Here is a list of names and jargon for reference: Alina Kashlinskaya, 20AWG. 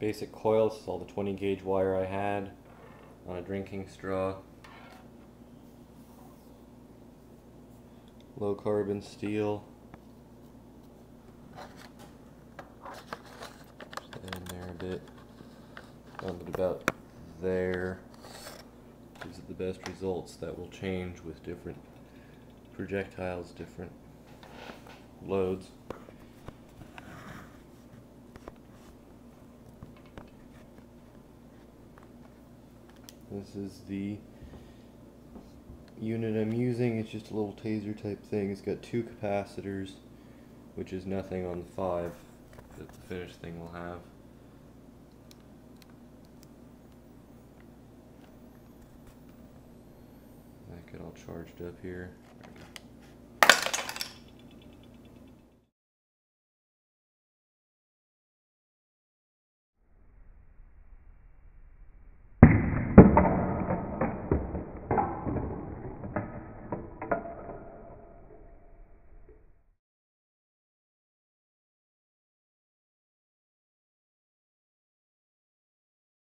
basic coil. This is all the 20 gauge wire I had on a drinking straw. Low carbon steel. Just in there a bit. Found it about there. These are the best results. That will change with different projectiles, different loads. This is the unit I'm using. It's just a little taser type thing. It's got two capacitors, which is nothing on the 5 that the finished thing will have. That got all charged up here. There we go.